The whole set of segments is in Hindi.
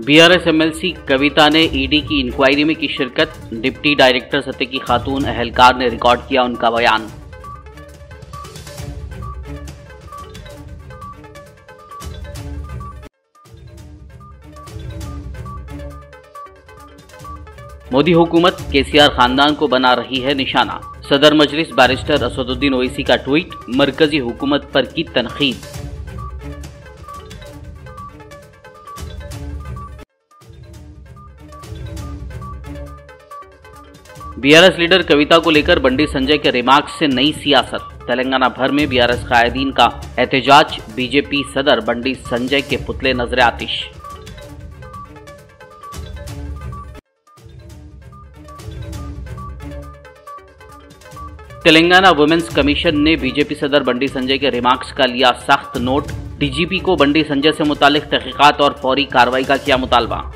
बीआरएस एमएलसी कविता ने ईडी की इंक्वायरी में की शिरकत, डिप्टी डायरेक्टर सत्य की खातून अहलकार ने रिकॉर्ड किया उनका बयान। मोदी हुकूमत केसीआर खानदान को बना रही है निशाना, सदर मजलिस बैरिस्टर असदुद्दीन ओसी का ट्वीट, मरकजी हुकूमत पर की तनकीद। बीआरएस लीडर कविता को लेकर बंडी संजय के रिमार्क्स से नई सियासत, तेलंगाना भर में बीआरएस कायदीन का एहतजाज, बीजेपी सदर बंडी संजय के पुतले नजरे आतिश। तेलंगाना वुमेन्स कमीशन ने बीजेपी सदर बंडी संजय के रिमार्क्स का लिया सख्त नोट, डीजीपी को बंडी संजय से मुतालिक तहकीकात और फौरी कार्रवाई का किया मुतालबा।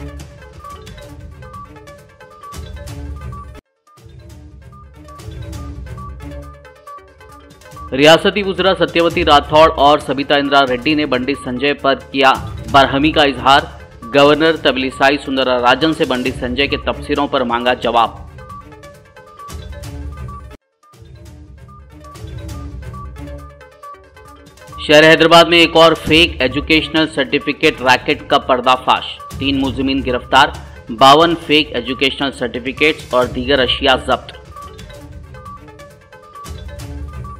रियासती वुजरा सत्यवती राठौड़ और सविता इंद्रा रेड्डी ने बंडी संजय पर किया बरहमी का इजहार, गवर्नर तबलीसाई सुंदरराजन से बंडी संजय के तबसरों पर मांगा जवाब। शहर हैदराबाद में एक और फेक एजुकेशनल सर्टिफिकेट रैकेट का पर्दाफाश, 3 मुजरिम गिरफ्तार, 52 फेक एजुकेशनल सर्टिफिकेट्स और दीगर अशिया जब्त।